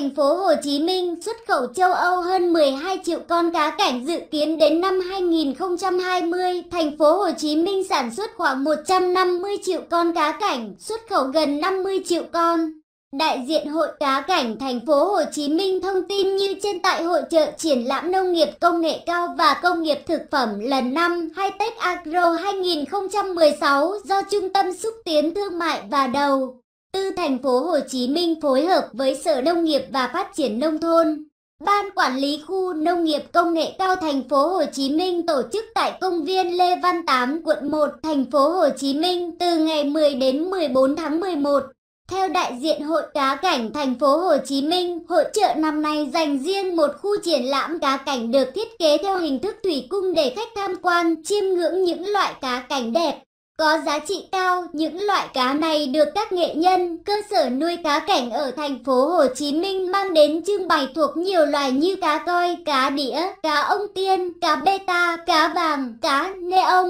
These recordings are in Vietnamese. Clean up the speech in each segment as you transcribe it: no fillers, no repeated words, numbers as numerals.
thành phố Hồ Chí Minh xuất khẩu châu Âu hơn 12 triệu con cá cảnh. Dự kiến đến năm 2020, thành phố Hồ Chí Minh sản xuất khoảng 150 triệu con cá cảnh, xuất khẩu gần 50 triệu con. Đại diện Hội Cá Cảnh Thành phố Hồ Chí Minh thông tin như trên tại hội chợ triển lãm nông nghiệp công nghệ cao và công nghiệp thực phẩm lần 5 Hitech Agro 2016 do Trung tâm Xúc tiến Thương mại và Đầu tư Thành phố Hồ Chí Minh phối hợp với Sở Nông nghiệp và Phát triển Nông thôn, Ban Quản lý Khu Nông nghiệp Công nghệ cao Thành phố Hồ Chí Minh tổ chức tại công viên Lê Văn Tám, quận 1, Thành phố Hồ Chí Minh từ ngày 10 đến 14 tháng 11. Theo đại diện Hội Cá Cảnh Thành phố Hồ Chí Minh, hội chợ năm nay dành riêng một khu triển lãm cá cảnh được thiết kế theo hình thức thủy cung để khách tham quan, chiêm ngưỡng những loại cá cảnh đẹp, có giá trị cao. Những loại cá này được các nghệ nhân, cơ sở nuôi cá cảnh ở Thành phố Hồ Chí Minh mang đến trưng bày thuộc nhiều loài như cá coi, cá đĩa, cá ông tiên, cá beta, cá vàng, cá neon,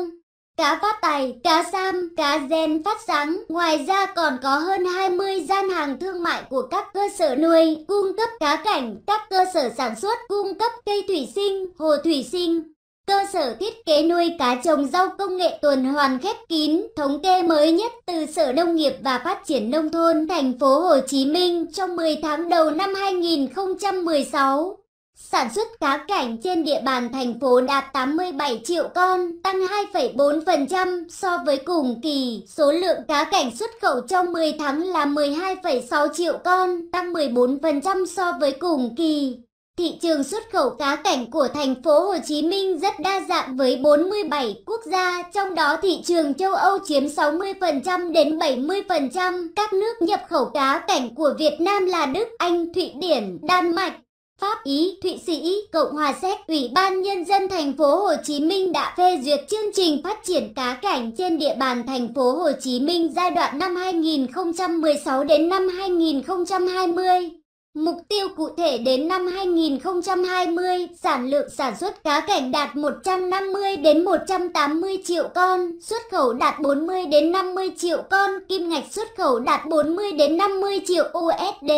cá phát tài, cá sam, cá gen phát sáng. Ngoài ra còn có hơn 20 gian hàng thương mại của các cơ sở nuôi, cung cấp cá cảnh, các cơ sở sản xuất, cung cấp cây thủy sinh, hồ thủy sinh, cơ sở thiết kế nuôi cá trồng rau công nghệ tuần hoàn khép kín. Thống kê mới nhất từ Sở Nông nghiệp và Phát triển Nông thôn Thành phố Hồ Chí Minh trong 10 tháng đầu năm 2016. Sản xuất cá cảnh trên địa bàn thành phố đạt 87 triệu con, tăng 2,4% so với cùng kỳ. Số lượng cá cảnh xuất khẩu trong 10 tháng là 12,6 triệu con, tăng 14% so với cùng kỳ. Thị trường xuất khẩu cá cảnh của Thành phố Hồ Chí Minh rất đa dạng với 47 quốc gia, trong đó thị trường châu Âu chiếm 60% đến 70%. Các nước nhập khẩu cá cảnh của Việt Nam là Đức, Anh, Thụy Điển, Đan Mạch, Pháp, Ý, Thụy Sĩ, Cộng hòa Séc. Ủy ban Nhân dân Thành phố Hồ Chí Minh đã phê duyệt chương trình phát triển cá cảnh trên địa bàn Thành phố Hồ Chí Minh giai đoạn năm 2016 đến năm 2020. Mục tiêu cụ thể đến năm 2020, sản lượng sản xuất cá cảnh đạt 150 đến 180 triệu con, xuất khẩu đạt 40 đến 50 triệu con, kim ngạch xuất khẩu đạt 40 đến 50 triệu USD.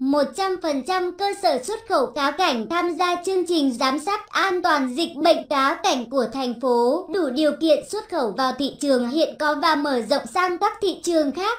100% cơ sở xuất khẩu cá cảnh tham gia chương trình giám sát an toàn dịch bệnh cá cảnh của thành phố đủ điều kiện xuất khẩu vào thị trường hiện có và mở rộng sang các thị trường khác.